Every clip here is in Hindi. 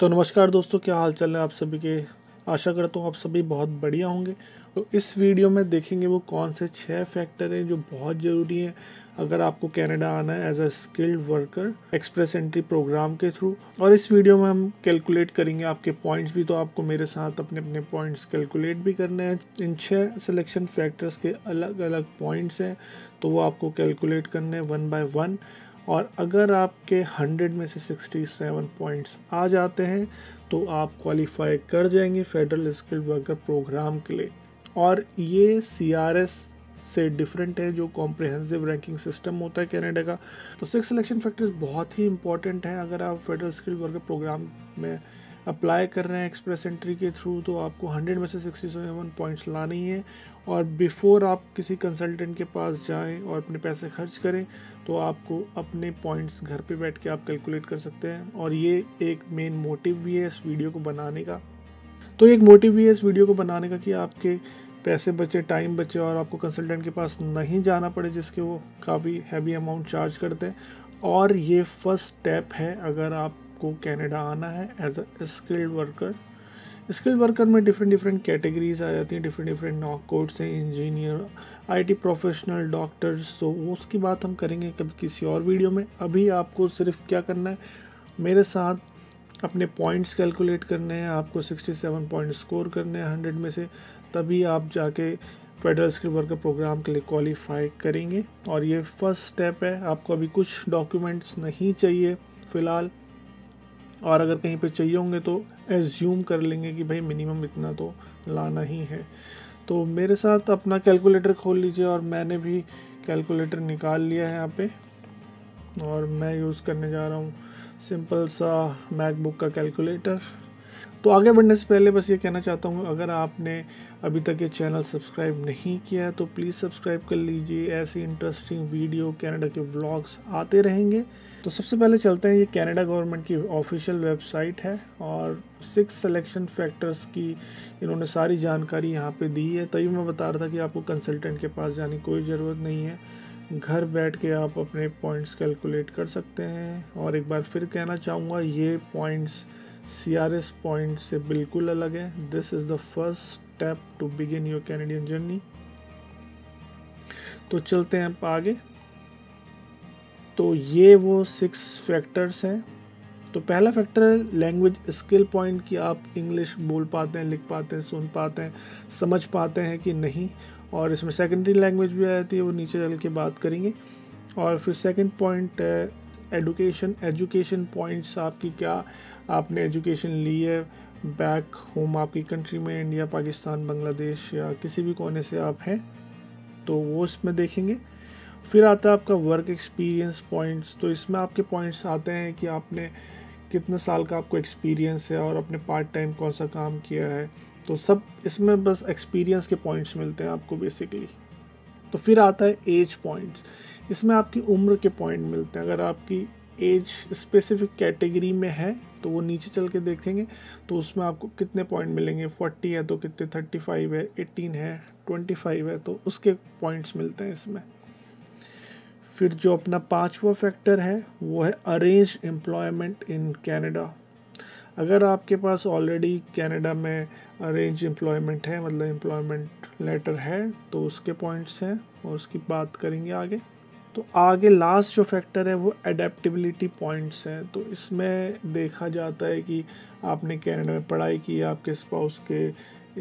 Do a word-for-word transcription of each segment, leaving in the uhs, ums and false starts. तो नमस्कार दोस्तों, क्या हाल चाल है आप सभी के। आशा करता हूँ आप सभी बहुत बढ़िया होंगे। तो इस वीडियो में देखेंगे वो कौन से छह फैक्टर हैं जो बहुत ज़रूरी हैं अगर आपको कनाडा आना है as a skilled worker express entry program के थ्रू। और इस वीडियो में हम कैलकुलेट करेंगे आपके पॉइंट्स भी, तो आपको मेरे साथ अपने अपने पॉइंट्स कैलकुलेट भी करने हैं। इन छह सिलेक्शन फैक्टर्स के अलग अलग पॉइंट्स हैं, तो वो आपको कैलकुलेट करने हैं वन बाय वन। और अगर आपके हंड्रेड में से सिक्सटी सेवन पॉइंट्स आ जाते हैं तो आप क्वालिफाई कर जाएंगे फेडरल स्किल्ड वर्कर प्रोग्राम के लिए। और ये सीआरएस से डिफरेंट है जो कॉम्प्रिहेंसिव रैंकिंग सिस्टम होता है कनाडा का। तो सिक्स सिलेक्शन फैक्टर्स बहुत ही इंपॉर्टेंट हैं। अगर आप फेडरल स्किल्ड वर्कर प्रोग्राम में अप्लाई कर रहे हैं एक्सप्रेस एंट्री के थ्रू, तो आपको हंड्रेड में से सिक्सटी सेवन पॉइंट्स लानी है। और बिफोर आप किसी कंसल्टेंट के पास जाएं और अपने पैसे खर्च करें, तो आपको अपने पॉइंट्स घर पे बैठ के आप कैलकुलेट कर सकते हैं। और ये एक मेन मोटिव भी है इस वीडियो को बनाने का। तो एक मोटिव भी है इस वीडियो को बनाने का कि आपके पैसे बचे, टाइम बचे, और आपको कंसल्टेंट के पास नहीं जाना पड़े जिसके वो काफ़ी हैवी अमाउंट चार्ज करते हैं। और ये फर्स्ट स्टेप है अगर आप को कनाडा आना है as a skilled worker. Skilled worker में डिफरेंट डिफरेंट कैटेगरीज आ जाती हैं, डिफरेंट डिफरेंट नॉक कोड्स हैं, इंजीनियर, आईटी प्रोफेशनल, डॉक्टर्स। तो उसकी बात हम करेंगे कभी किसी और वीडियो में। अभी आपको सिर्फ क्या करना है, मेरे साथ अपने पॉइंट्स कैलकुलेट करने हैं। आपको सिक्सटी सेवन पॉइंट स्कोर करने हैं हंड्रेड में से, तभी आप जाके फेडरल स्किल्ड वर्कर प्रोग्राम के लिए क्वालिफाई करेंगे। और ये फर्स्ट स्टेप है। आपको अभी कुछ डॉक्यूमेंट्स नहीं चाहिए फ़िलहाल, और अगर कहीं पे चाहिए होंगे तो एज्यूम कर लेंगे कि भाई मिनिमम इतना तो लाना ही है। तो मेरे साथ अपना कैलकुलेटर खोल लीजिए, और मैंने भी कैलकुलेटर निकाल लिया है यहाँ पे। और मैं यूज़ करने जा रहा हूँ सिंपल सा मैकबुक का कैलकुलेटर। तो आगे बढ़ने से पहले बस ये कहना चाहता हूँ, अगर आपने अभी तक ये चैनल सब्सक्राइब नहीं किया है तो प्लीज़ सब्सक्राइब कर लीजिए। ऐसी इंटरेस्टिंग वीडियो, कनाडा के व्लॉग्स आते रहेंगे। तो सबसे पहले चलते हैं, ये कनाडा गवर्नमेंट की ऑफिशियल वेबसाइट है और सिक्स सिलेक्शन फैक्टर्स की इन्होंने सारी जानकारी यहाँ पे दी है। तभी मैं बता रहा था कि आपको कंसल्टेंट के पास जाने की कोई ज़रूरत नहीं है, घर बैठ के आप अपने पॉइंट्स कैलकुलेट कर सकते हैं। और एक बार फिर कहना चाहूँगा, ये पॉइंट्स सीआरएस पॉइंट से बिल्कुल अलग है। This is the first step to begin your Canadian journey. तो चलते हैं आगे। तो ये वो सिक्स फैक्टर्स हैं। तो पहला फैक्टर है लैंग्वेज स्किल पॉइंट, कि आप इंग्लिश बोल पाते हैं, लिख पाते हैं, सुन पाते हैं, समझ पाते हैं कि नहीं। और इसमें सेकेंडरी लैंग्वेज भी आ जाती है, वो नीचे चल के बात करेंगे। और फिर सेकेंड पॉइंट है एडुकेशन। एजुकेशन पॉइंट्स आपकी, क्या आपने एजुकेशन ली है बैक होम, आपकी कंट्री में, इंडिया, पाकिस्तान, बांग्लादेश या किसी भी कोने से आप हैं, तो वो इसमें देखेंगे। फिर आता है आपका वर्क एक्सपीरियंस पॉइंट्स। तो इसमें आपके पॉइंट्स आते हैं कि आपने कितने साल का आपको एक्सपीरियंस है और आपने पार्ट टाइम कौन सा काम किया है। तो सब इसमें बस एक्सपीरियंस के पॉइंट्स मिलते हैं आपको बेसिकली। तो फिर आता है एज पॉइंट्स। इसमें आपकी उम्र के पॉइंट मिलते हैं। अगर आपकी एज स्पेसिफिक कैटेगरी में है तो वो नीचे चल के देखेंगे, तो उसमें आपको कितने पॉइंट मिलेंगे। फोर्टी है तो कितने, थर्टी फाइव है, एटीन है, ट्वेंटी फाइव है, तो उसके पॉइंट्स मिलते हैं इसमें। फिर जो अपना पांचवा फैक्टर है वो है अरेंज एम्प्लॉयमेंट इन कनाडा। अगर आपके पास ऑलरेडी कनाडा में अरेंज एम्प्लॉयमेंट है, मतलब एम्प्लॉयमेंट लेटर है, तो उसके पॉइंट्स हैं और उसकी बात करेंगे आगे। तो आगे लास्ट जो फैक्टर है वो एडेप्टेबिलिटी पॉइंट्स हैं। तो इसमें देखा जाता है कि आपने कनाडा में पढ़ाई की, आपके स्पाउस के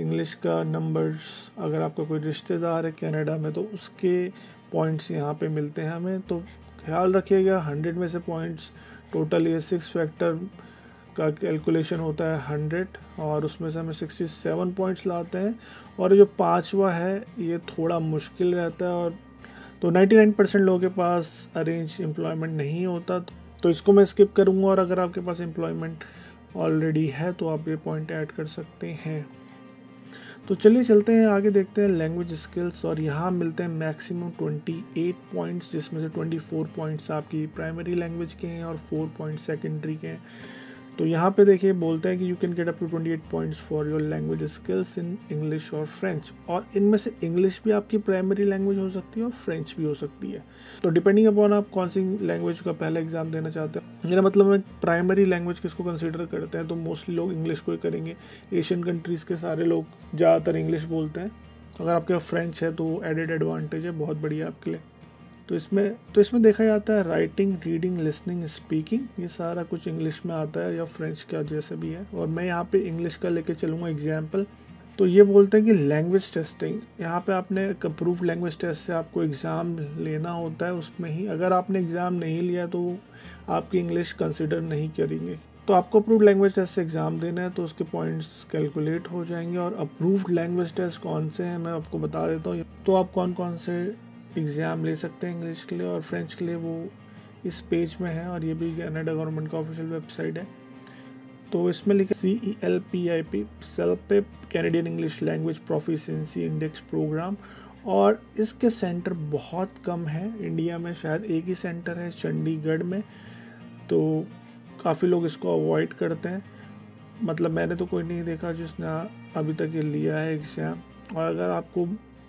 इंग्लिश का नंबर्स, अगर आपका कोई रिश्तेदार है कनाडा में, तो उसके पॉइंट्स यहाँ पे मिलते हैं हमें। तो ख्याल रखिएगा, हंड्रेड में से पॉइंट्स टोटल, ये सिक्स फैक्टर का कैलकुलेशन होता है हंड्रेड, और उसमें से हमें सिक्सटी सेवन पॉइंट्स लाते हैं। और जो पाँचवा है ये थोड़ा मुश्किल रहता है, और तो निन्यानवे परसेंट लोगों के पास अरेंज एम्प्लॉयमेंट नहीं होता, तो इसको मैं स्किप करूंगा। और अगर आपके पास एम्प्लॉयमेंट ऑलरेडी है तो आप ये पॉइंट ऐड कर सकते हैं। तो चलिए चलते हैं आगे, देखते हैं लैंग्वेज स्किल्स। और यहाँ मिलते हैं मैक्सिमम अट्ठाईस पॉइंट्स, जिसमें से चौबीस पॉइंट्स आपकी प्राइमरी लैंग्वेज के हैं और चार पॉइंट सेकेंडरी के हैं। तो यहाँ पे देखिए बोलते हैं कि you can get up to twenty eight points for your language skills in English और फ्रेंच, और इनमें से इंग्लिश भी आपकी प्राइमरी लैंग्वेज हो सकती है और फ्रेंच भी हो सकती है। तो डिपेंडिंग अपॉन आप कौन सी लैंग्वेज का पहला एग्जाम देना चाहते हैं। मेरा मतलब मैं प्राइमरी लैंग्वेज किसको कंसिडर करते हैं, तो मोस्टली लोग इंग्लिश को ही करेंगे। एशियन कंट्रीज़ के सारे लोग ज़्यादातर इंग्लिश बोलते हैं। अगर आपके पास फ्रेंच है तो एडेड एडवांटेज है, बहुत बढ़िया आपके लिए। तो इसमें तो इसमें देखा जाता है राइटिंग, रीडिंग, लिसनिंग, स्पीकिंग, ये सारा कुछ इंग्लिश में आता है या फ्रेंच का जैसे भी है। और मैं यहाँ पे इंग्लिश का लेके चलूँगा एग्जाम्पल। तो ये बोलते हैं कि लैंग्वेज टेस्टिंग, यहाँ पे आपने एक अप्रूव लैंग्वेज टेस्ट से आपको एग्ज़ाम लेना होता है। उसमें ही अगर आपने एग्ज़ाम नहीं लिया तो आपकी इंग्लिश कंसिडर नहीं करेंगे। तो आपको अप्रूव्ड लैंग्वेज टेस्ट से एग्ज़ाम देना है तो उसके पॉइंट्स कैलकुलेट हो जाएंगे। और अप्रूव्ड लैंग्वेज टेस्ट कौन से हैं मैं आपको बता देता हूँ। तो आप कौन कौन से एग्ज़ाम ले सकते हैं इंग्लिश के लिए और फ्रेंच के लिए, वो इस पेज में है। और ये भी कनाडा गवर्नमेंट का ऑफिशियल वेबसाइट है। तो इसमें लिखा C E L P I P CELPIP Canadian English language proficiency index program, और इसके सेंटर बहुत कम है इंडिया में, शायद एक ही सेंटर है चंडीगढ़ में। तो काफ़ी लोग इसको अवॉइड करते हैं, मतलब मैंने तो कोई नहीं देखा जिसने अभी तक ये लिया है एग्ज़ाम। और अगर आपको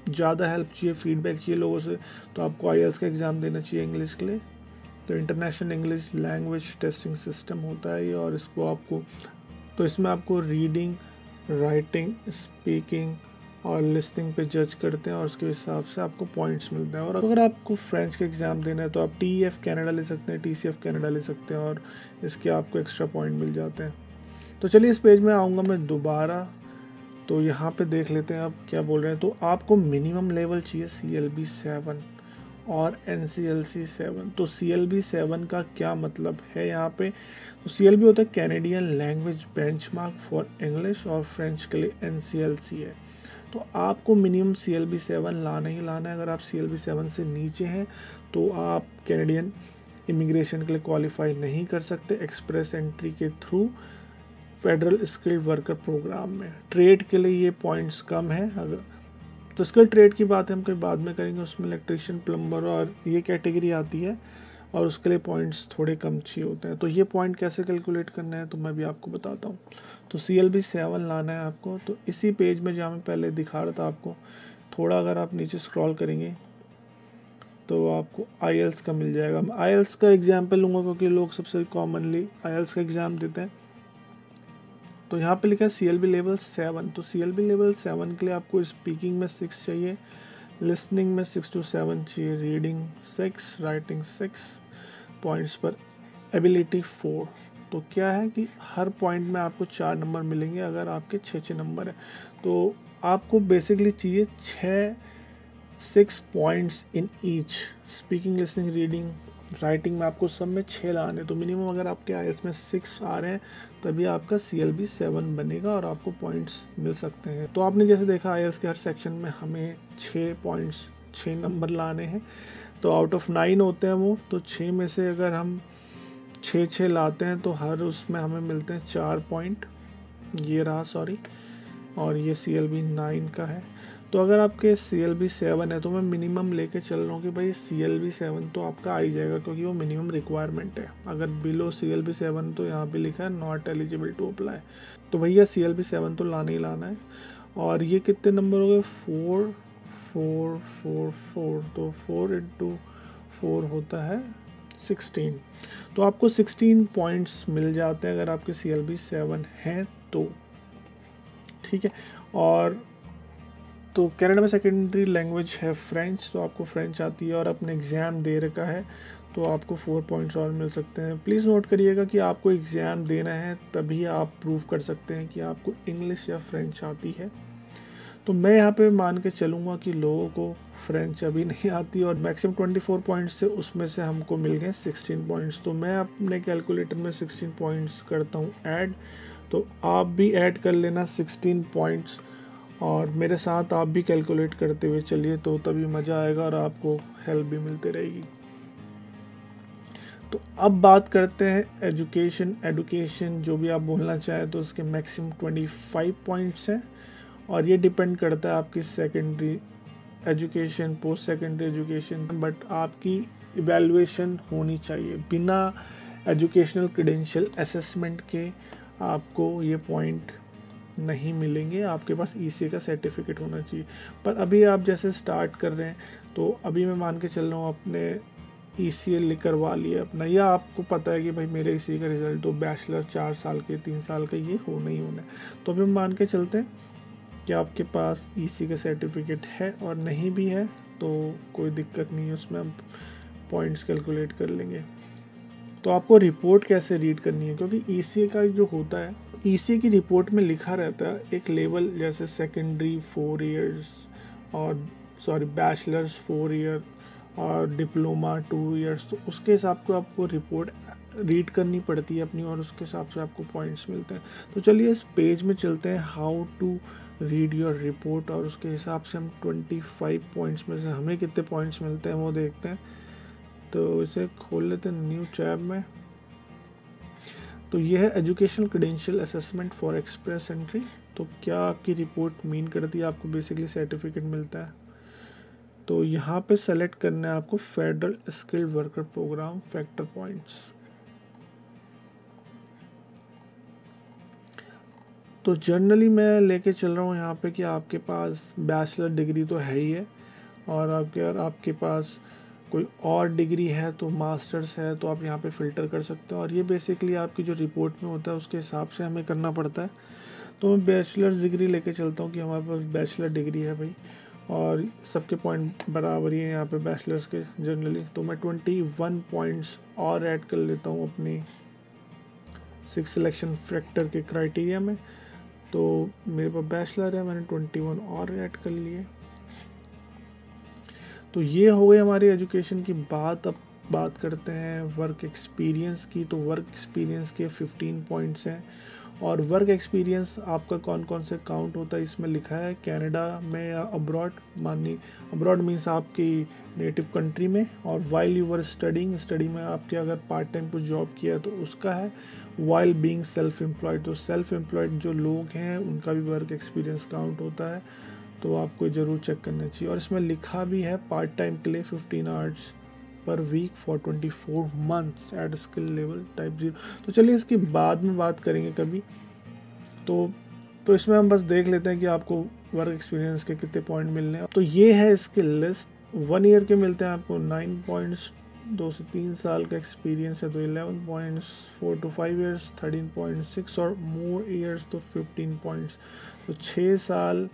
ज़्यादा हेल्प चाहिए, फीडबैक चाहिए लोगों से, तो आपको आईएल्स का एग्ज़ाम देना चाहिए इंग्लिश के लिए। तो international English language testing system होता है ये, और इसको आपको तो इसमें आपको रीडिंग, राइटिंग, स्पीकिंग और लिस्निंग पे जज करते हैं और उसके हिसाब से आपको पॉइंट्स मिलता है। और अगर आपको फ्रेंच का एग्ज़ाम देना है तो आप टीईएफ कनाडा ले सकते हैं, टीसीएफ कनाडा ले सकते हैं, और इसके आपको एक्स्ट्रा पॉइंट मिल जाते हैं। तो चलिए इस पेज में आऊँगा मैं दोबारा। तो यहाँ पे देख लेते हैं आप क्या बोल रहे हैं। तो आपको मिनिमम लेवल चाहिए सी एल बी सेवन और N C L C seven. तो सी एल बी सेवन का क्या मतलब है यहाँ पे? तो सी एल बी होता है Canadian language benchmark for English और फ्रेंच के लिए एन सी एल सी है। तो आपको minimum C L B seven लाना ही लाना है। अगर आप सी एल बी सेवन से नीचे हैं तो आप कैनेडियन इमिग्रेशन के लिए क्वालिफाई नहीं कर सकते एक्सप्रेस एंट्री के through federal skilled worker program में। ट्रेड के लिए ये पॉइंट्स कम है। अगर तो स्किल्ड ट्रेड की बात हम कहीं बाद में करेंगे, उसमें इलेक्ट्रिशियन, प्लम्बर और ये कैटेगरी आती है और उसके लिए पॉइंट्स थोड़े कम चाहिए होते हैं। तो ये पॉइंट कैसे कैलकुलेट करना है तो मैं भी आपको बताता हूँ। तो सी एल बी सेवन लाना है आपको। तो इसी पेज में जहाँ मैं पहले दिखा रहा था आपको, थोड़ा अगर आप नीचे स्क्रॉल करेंगे तो आपको आई एल्स का मिल जाएगा। मैं आई एल्स का एग्जाम्पल लूँगा क्योंकि लोग सबसे कॉमनली आई एल्स का एग्ज़ाम देते हैं। तो यहाँ पे लिखा है C L B level seven. तो C L B level seven के लिए आपको स्पीकिंग में सिक्स चाहिए, लिसनिंग में सिक्स टू सेवन चाहिए, reading six, writing six points पर, एबिलिटी फोर। तो क्या है कि हर पॉइंट में आपको चार नंबर मिलेंगे अगर आपके छः छः नंबर है। तो आपको बेसिकली चाहिए छः six points in each, speaking, listening, reading, writing में आपको सब में छः लाने। तो मिनिमम अगर आपके आईएल्स में सिक्स आ रहे हैं तभी आपका सीएलबी सेवन बनेगा और आपको पॉइंट्स मिल सकते हैं। तो आपने जैसे देखा आईएल्स के हर सेक्शन में हमें छः पॉइंट्स, छः नंबर लाने हैं। तो आउट ऑफ नाइन होते हैं वो, तो छः में से अगर हम छः छः लाते हैं तो हर उसमें हमें मिलते हैं चार पॉइंट। ये रहा, सॉरी, और ये सीएलबी नाइन का है। तो अगर आपके सी एल बी सेवन है तो मैं मिनिमम लेके चल रहा हूँ कि भाई सी एल बी सेवन तो आपका आ ही जाएगा क्योंकि वो मिनिमम रिक्वायरमेंट है। अगर below C L B seven तो यहाँ पे लिखा है नॉट एलिजिबल टू अप्लाई। तो भैया सी एल बी सेवन तो लाना ही लाना है। और ये कितने नंबर हो गए? Four four four four. तो फोर इंटू फोर होता है सिक्सटीन। तो आपको सिक्सटीन पॉइंट्स मिल जाते हैं अगर आपके सी एल बी सेवन हैं तो, ठीक है। और तो कनाडा में सेकेंडरी लैंग्वेज है फ्रेंच, तो आपको फ्रेंच आती है और आपने एग्ज़ाम दे रखा है तो आपको फोर पॉइंट्स और मिल सकते हैं। प्लीज़ नोट करिएगा कि आपको एग्ज़ाम देना है तभी आप प्रूव कर सकते हैं कि आपको इंग्लिश या फ्रेंच आती है। तो मैं यहाँ पे मान के चलूँगा कि लोगों को फ्रेंच अभी नहीं आती और मैक्सिमम ट्वेंटी फोर पॉइंट्स थे, उसमें से हमको मिल गए सिक्सटीन पॉइंट्स। तो मैं अपने कैलकुलेटर में सिक्सटीन पॉइंट्स करता हूँ ऐड। तो आप भी ऐड कर लेना सिक्सटीन पॉइंट्स और मेरे साथ आप भी कैलकुलेट करते हुए चलिए, तो तभी मज़ा आएगा और आपको हेल्प भी मिलती रहेगी। तो अब बात करते हैं एजुकेशन। एडुकेशन जो भी आप बोलना चाहें तो उसके मैक्सिमम ट्वेंटी फाइव पॉइंट्स हैं और ये डिपेंड करता है आपकी secondary education, post secondary education, but आपकी इवैल्यूएशन होनी चाहिए। बिना एजुकेशनल क्रेडेंशियल असेसमेंट के आपको ये पॉइंट नहीं मिलेंगे, आपके पास ईसीए का सर्टिफिकेट होना चाहिए। पर अभी आप जैसे स्टार्ट कर रहे हैं तो अभी मैं मान के चल रहा हूँ आपने ईसीए लिख करवा लिया अपना, या आपको पता है कि भाई मेरे ईसीए का रिजल्ट तो बैचलर चार साल के तीन साल का ये होना ही होना है। तो अभी हम मान के चलते हैं कि आपके पास ईसीए का सर्टिफिकेट है, और नहीं भी है तो कोई दिक्कत नहीं है, उसमें हम पॉइंट्स कैलकुलेट कर लेंगे। तो आपको रिपोर्ट कैसे रीड करनी है, क्योंकि ईसीए का जो होता है, ईसीए की रिपोर्ट में लिखा रहता है एक लेवल जैसे सेकेंडरी फोर इयर्स और सॉरी बैचलर्स फोर ईयर और डिप्लोमा टू इयर्स, तो उसके हिसाब को आपको रिपोर्ट रीड करनी पड़ती है अपनी, और उसके हिसाब से आपको पॉइंट्स मिलते हैं। तो चलिए इस पेज में चलते हैं, how to read your report, और उसके हिसाब से हम पच्चीस पॉइंट्स में से हमें कितने पॉइंट्स मिलते हैं वो देखते हैं। तो इसे खोल लेते हैं न्यू टैब में। तो यह है educational credential assessment for express entry. तो क्या आपकी रिपोर्ट मीन करती है, आपको बेसिकली सर्टिफिकेट मिलता है। तो यहाँ पे सेलेक्ट करना है आपको federal skilled worker program factor points. तो जनरली मैं लेके चल रहा हूँ यहाँ पे कि आपके पास बैचलर डिग्री तो है ही है, और आपके अगर आपके पास कोई और डिग्री है तो मास्टर्स है तो आप यहाँ पे फ़िल्टर कर सकते हो, और ये बेसिकली आपकी जो रिपोर्ट में होता है उसके हिसाब से हमें करना पड़ता है। तो मैं बैचलर्स डिग्री लेके चलता हूँ कि हमारे पास बैचलर डिग्री है भाई, और सबके पॉइंट बराबर ही है यहाँ पे बैचलर्स के जनरली। तो मैं इक्कीस पॉइंट्स और ऐड कर लेता हूँ अपनी सिक्स सिलेक्शन फैक्टर के क्राइटेरिया में। तो मेरे पास बैचलर है, मैंने इक्कीस और ऐड कर लिए। तो ये हो गई हमारी एजुकेशन की बात। अब बात करते हैं वर्क एक्सपीरियंस की। तो वर्क एक्सपीरियंस के पंद्रह पॉइंट्स हैं, और वर्क एक्सपीरियंस आपका कौन कौन से काउंट होता है इसमें लिखा है, कनाडा में या अब्रॉड, मानी अब्रॉड मीन्स आपकी नेटिव कंट्री में, और while you are studying, study में आपके अगर पार्ट टाइम कुछ जॉब किया है तो उसका है, वाइल बीइंग सेल्फ एम्प्लॉयड, तो सेल्फ एम्प्लॉयड जो लोग हैं उनका भी वर्क एक्सपीरियंस काउंट होता है, तो आपको ज़रूर चेक करना चाहिए। और इसमें लिखा भी है पार्ट टाइम के लिए फिफ्टीन आवर्स पर वीक फॉर चौबीस months at skill level type zero. तो चलिए इसकी बाद में बात करेंगे कभी। तो तो इसमें हम बस देख लेते हैं कि आपको वर्क एक्सपीरियंस के कितने पॉइंट मिलने हैं। तो ये है इसकी लिस्ट। वन ईयर के मिलते हैं आपको नाइन पॉइंट्स, दो से तीन साल का एक्सपीरियंस है तो eleven points, four to five years thirteen point six, और मोर ईयर्स तो फिफ्टीन पॉइंट्स। तो छः साल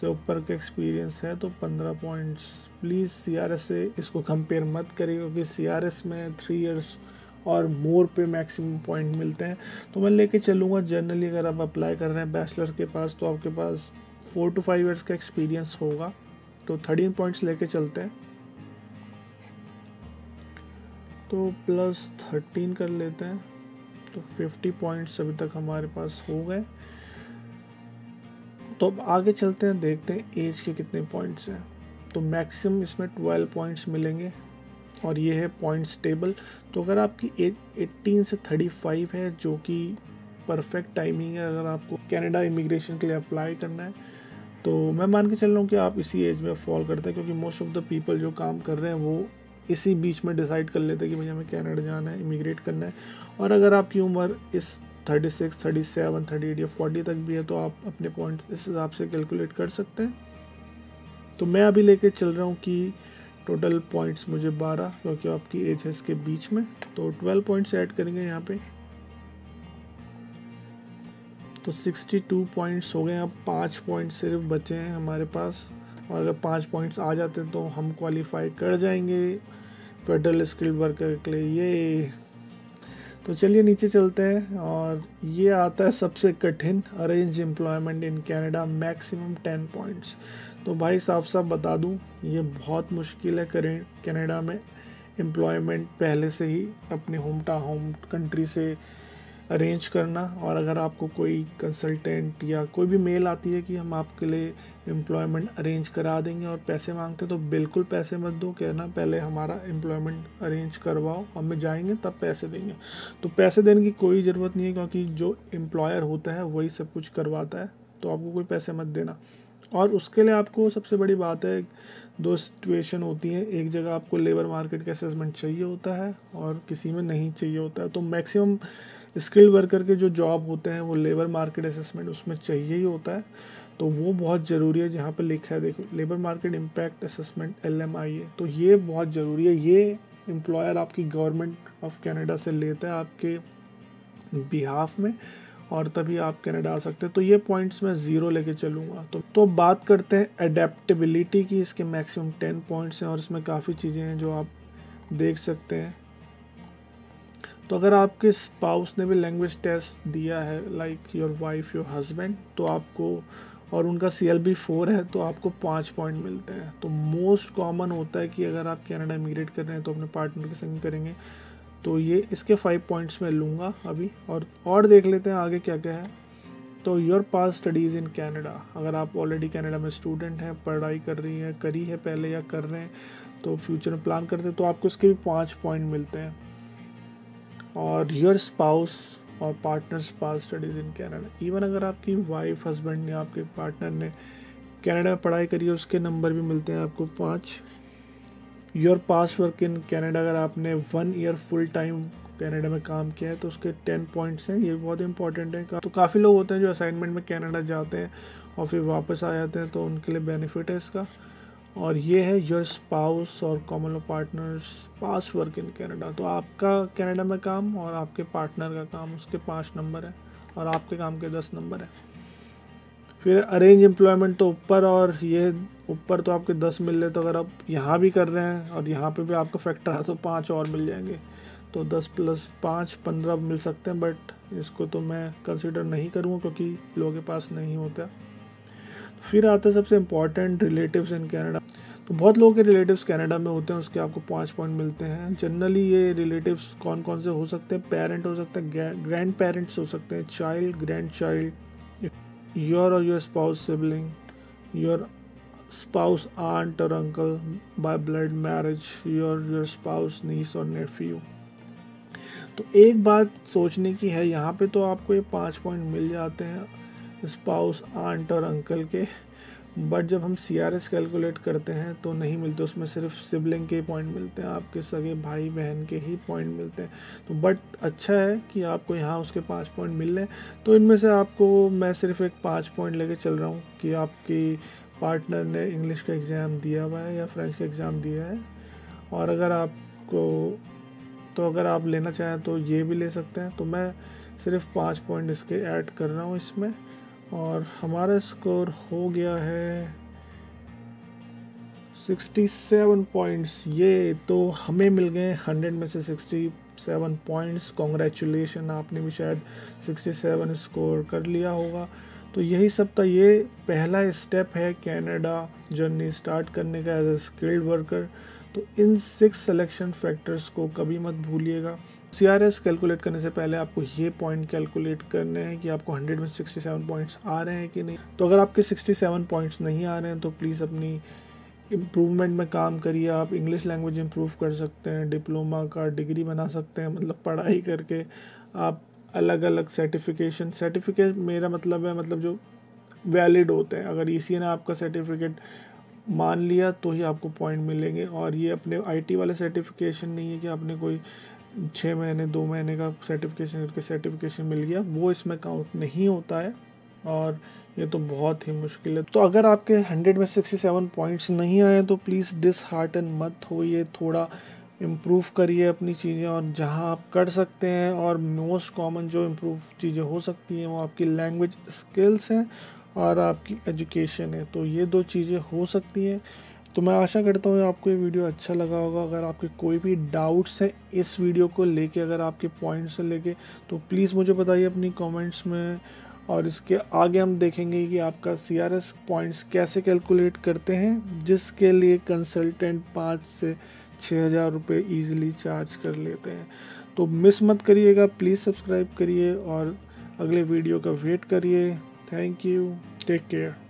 से ऊपर का एक्सपीरियंस है तो पंद्रह पॉइंट्स। प्लीज़ सीआरएस से इसको कंपेयर मत करिए, क्योंकि सीआरएस में थ्री इयर्स और मोर पे मैक्सिमम पॉइंट मिलते हैं। तो मैं लेके चलूँगा जनरली अगर आप अप्लाई कर रहे हैं बैचलर के पास तो आपके पास फोर टू फाइव इयर्स का एक्सपीरियंस होगा। तो थर्टीन पॉइंट्स लेके चलते हैं, तो प्लस थर्टीन कर लेते हैं, तो फिफ्टी पॉइंट्स अभी तक हमारे पास हो गए। तो अब आगे चलते हैं, देखते हैं एज के कितने पॉइंट्स हैं। तो मैक्सिमम इसमें बारह पॉइंट्स मिलेंगे, और ये है पॉइंट्स टेबल। तो अगर आपकी एज अठारह से पैंतीस है, जो कि परफेक्ट टाइमिंग है अगर आपको कनाडा इमिग्रेशन के लिए अप्लाई करना है, तो मैं मान के चल रहा हूँ कि आप इसी एज में फॉल करते हैं, क्योंकि मोस्ट ऑफ द पीपल जो काम कर रहे हैं वो इसी बीच में डिसाइड कर लेते हैं कि भैया हमें कनाडा जाना है, इमिग्रेट करना है। और अगर आपकी उम्र इस छत्तीस, सैंतीस, अड़तीस या चालीस तक भी है तो आप अपने पॉइंट इस हिसाब से कैलकुलेट कर सकते हैं। तो मैं अभी लेके चल रहा हूँ कि टोटल पॉइंट्स मुझे बारह, क्योंकि आपकी एज है इसके बीच में, तो बारह पॉइंट्स ऐड करेंगे यहाँ पे, तो बासठ पॉइंट्स हो गए। अब पाँच पॉइंट सिर्फ बचे हैं हमारे पास, और अगर पाँच पॉइंट्स आ जाते हैं तो हम क्वालिफाई कर जाएंगे फेडरल स्किल्ड वर्कर के लिए, ये। तो चलिए नीचे चलते हैं, और ये आता है सबसे कठिन, arrange employment in Canada maximum ten points. तो भाई साफ साफ बता दूं ये बहुत मुश्किल है करेंट कनाडा में एम्प्लॉयमेंट पहले से ही अपने होम टाउन होम कंट्री से अरेंज करना। और अगर आपको कोई कंसल्टेंट या कोई भी मेल आती है कि हम आपके लिए एम्प्लॉयमेंट अरेंज करा देंगे और पैसे मांगते, तो बिल्कुल पैसे मत दो, कहना पहले हमारा एम्प्लॉयमेंट अरेंज करवाओ, हमें जाएंगे तब पैसे देंगे। तो पैसे देने की कोई ज़रूरत नहीं है, क्योंकि जो एम्प्लॉयर होता है वही सब कुछ करवाता है, तो आपको कोई पैसे मत देना। और उसके लिए आपको सबसे बड़ी बात है, दो सिचुएशन होती है, एक जगह आपको लेबर मार्केट का असेसमेंट चाहिए होता है और किसी में नहीं चाहिए होता है। तो मैक्सिमम स्किल्ड वर्कर के जो जॉब होते हैं वो लेबर मार्केट असेसमेंट उसमें चाहिए ही होता है, तो वो बहुत ज़रूरी है। जहाँ पे लिखा है देखो labour market impact assessment L M I A, तो ये बहुत ज़रूरी है। ये एम्प्लॉयर आपकी गवर्नमेंट ऑफ कनाडा से लेता है आपके बिहाफ में और तभी आप कनाडा आ सकते हैं। तो ये पॉइंट्स मैं ज़ीरो लेके चलूँगा। तो तो बात करते हैं अडेप्टेबिलिटी की। इसके मैक्सिमम टेन पॉइंट्स हैं और इसमें काफ़ी चीज़ें हैं जो आप देख सकते हैं। तो अगर आपके स्पाउस ने भी लैंग्वेज टेस्ट दिया है, like your wife, your husband, तो आपको और उनका सी एल बी फोर है तो आपको पाँच पॉइंट मिलते हैं। तो मोस्ट कॉमन होता है कि अगर आप कनाडा इमिग्रेट कर रहे हैं तो अपने पार्टनर के संग करेंगे, तो ये इसके फाइव पॉइंट्स में लूँगा अभी। और और देख लेते हैं आगे क्या क्या है। तो your past studies in Canada, अगर आप ऑलरेडी कनाडा में स्टूडेंट हैं, पढ़ाई कर रही हैं, करी है पहले या कर रहे हैं, तो फ्यूचर में प्लान करते हैं, तो आपको इसके भी पाँच पॉइंट मिलते हैं। और योर स्पाउस और partners past studies in Canada, even अगर आपकी वाइफ, हस्बैंड या आपके पार्टनर ने कनाडा में पढ़ाई करी है उसके नंबर भी मिलते हैं आपको पाँच। Your past work in Canada, अगर आपने one year full time Canada में काम किया है तो उसके टेन पॉइंट्स हैं। ये बहुत इंपॉर्टेंट है। तो काफ़ी लोग होते हैं जो असाइनमेंट में कनाडा जाते हैं और फिर वापस आ जाते हैं, तो उनके लिए बेनिफिट है इसका। और ये है योर स्पाउस और common law partners past work in Canada, तो आपका कनाडा में काम और आपके पार्टनर का काम, उसके पाँच नंबर है और आपके काम के दस नंबर है। फिर अरेंज एम्प्लॉयमेंट तो ऊपर, और ये ऊपर तो आपके दस मिल रहे, तो अगर आप यहाँ भी कर रहे हैं और यहाँ पे भी आपका फैक्टर है तो पाँच और मिल जाएंगे, तो दस प्लस पाँच पंद्रह मिल सकते हैं। बट इसको तो मैं कंसिडर नहीं करूँगा क्योंकि लोगों के पास नहीं होता। फिर आता है सबसे इम्पॉर्टेंट, रिलेटिव्स इन कनाडा। तो बहुत लोगों के रिलेटिव्स कनाडा में होते हैं, उसके आपको पाँच पॉइंट मिलते हैं। जनरली ये रिलेटिव्स कौन कौन से हो सकते हैं, पेरेंट हो सकते हैं, ग्रैंड पेरेंट्स हो सकते हैं, चाइल्ड, ग्रैंड चाइल्ड, योर और your spouse sibling, your spouse aunt और uncle by blood marriage, your your spouse niece और नेफ्यू। तो एक बात सोचने की है, यहाँ पे तो आपको ये पाँच पॉइंट मिल जाते हैं स्पाउस, आंट और अंकल के, बट जब हम सी आर एस कैलकुलेट करते हैं तो नहीं मिलते, उसमें सिर्फ सिबलिंग के पॉइंट मिलते हैं, आपके सगे भाई बहन के ही पॉइंट मिलते हैं। तो बट अच्छा है कि आपको यहाँ उसके पाँच पॉइंट मिल रहे हैं, तो इनमें से आपको मैं सिर्फ एक पाँच पॉइंट लेके चल रहा हूँ कि आपकी पार्टनर ने इंग्लिश का एग्ज़ाम दिया हुआ है या फ्रेंच का एग्ज़ाम दिया है। और अगर आपको तो अगर आप लेना चाहें तो ये भी ले सकते हैं, तो मैं सिर्फ पाँच पॉइंट इसके ऐड कर रहा हूँ इसमें। और हमारा स्कोर हो गया है सिक्सटी सेवन पॉइंट्स। ये तो हमें मिल गए हंड्रेड में से सिक्सटी सेवन पॉइंट्स। कॉन्ग्रेचुलेशन, आपने भी शायद सिक्सटी सेवन स्कोर कर लिया होगा। तो यही सब था, ये पहला स्टेप है कनाडा जर्नी स्टार्ट करने का एज ए स्किल्ड वर्कर। तो इन सिक्स सिलेक्शन फैक्टर्स को कभी मत भूलिएगा। सी आर एस कैलकुलेट करने से पहले आपको ये पॉइंट कैलकुलेट करने हैं कि आपको हंड्रेड में सिक्सटी सेवन पॉइंट्स आ रहे हैं कि नहीं। तो अगर आपके सिक्सटी सेवन पॉइंट्स नहीं आ रहे हैं तो प्लीज़ अपनी इम्प्रूवमेंट में काम करिए। आप इंग्लिश लैंग्वेज इम्प्रूव कर सकते हैं, डिप्लोमा का डिग्री बना सकते हैं, मतलब पढ़ाई करके आप अलग अलग सर्टिफिकेशन सर्टिफिकेट मेरा मतलब है मतलब जो वैलिड होते हैं। अगर ई सी ने आपका सर्टिफिकेट मान लिया तो ही आपको पॉइंट मिलेंगे। और ये अपने आई टी वाले सर्टिफिकेशन नहीं है कि आपने कोई छः महीने दो महीने का सर्टिफिकेशन करके सर्टिफिकेशन मिल गया, वो इसमें काउंट नहीं होता है और ये तो बहुत ही मुश्किल है। तो अगर आपके हंड्रेड में सिक्सटी सेवन पॉइंट्स नहीं आए तो प्लीज़ डिसहार्टन मत होइए, थोड़ा इम्प्रूव करिए अपनी चीज़ें और जहां आप कर सकते हैं। और मोस्ट कॉमन जो इम्प्रूव चीज़ें हो सकती हैं वो आपकी लैंग्वेज स्किल्स हैं और आपकी एजुकेशन है, तो ये दो चीज़ें हो सकती हैं। तो मैं आशा करता हूँ आपको ये वीडियो अच्छा लगा होगा। अगर आपके कोई भी डाउट्स हैं इस वीडियो को लेके, अगर आपके पॉइंट्स से लेके, तो प्लीज़ मुझे बताइए अपनी कमेंट्स में। और इसके आगे हम देखेंगे कि आपका सी आर एस पॉइंट्स कैसे कैलकुलेट करते हैं, जिसके लिए कंसल्टेंट पाँच से छः हज़ार रुपये ईजिली चार्ज कर लेते हैं। तो मिस मत करिएगा, प्लीज़ सब्सक्राइब करिए और अगले वीडियो का वेट करिए। Thank you, take care.